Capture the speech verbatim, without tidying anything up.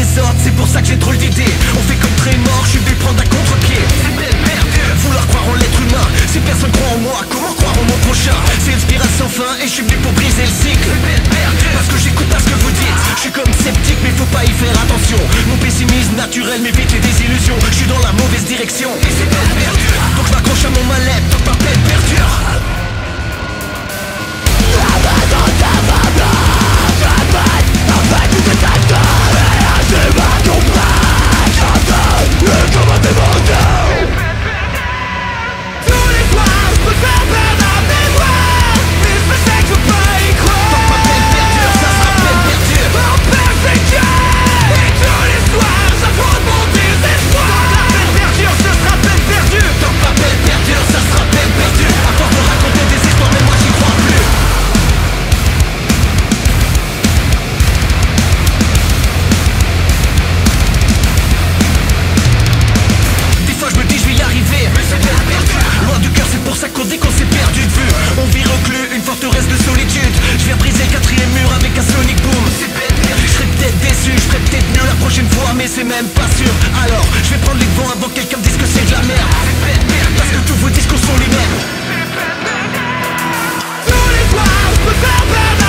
désordre, c'est pour ça que j'ai trop d'idées. On fait comme Tremor, je vais prendre à contre-pied. C'est peine perdue, vouloir croire en l'être humain. Si personne croit en moi, comment croire en mon prochain? C'est une spirale sans fin et je suis venu pour briser le cycle. C'est peine perdue, parce que j'écoute pas ce que vous dites. Je suis comme sceptique mais faut pas y faire attention. Mon pessimisme naturel m'évite les désillusions. Je suis dans la mauvaise direction et c'est peine perdue, donc je m'accroche à mon mal-être. Tant que ma peine perdure. Mais c'est même pas sûr, alors je vais prendre les devants avant que quelqu'un me dise que c'est de la merde. Parce que tous vos discours sont les mêmes. Tous les soirs, je me fais perdre.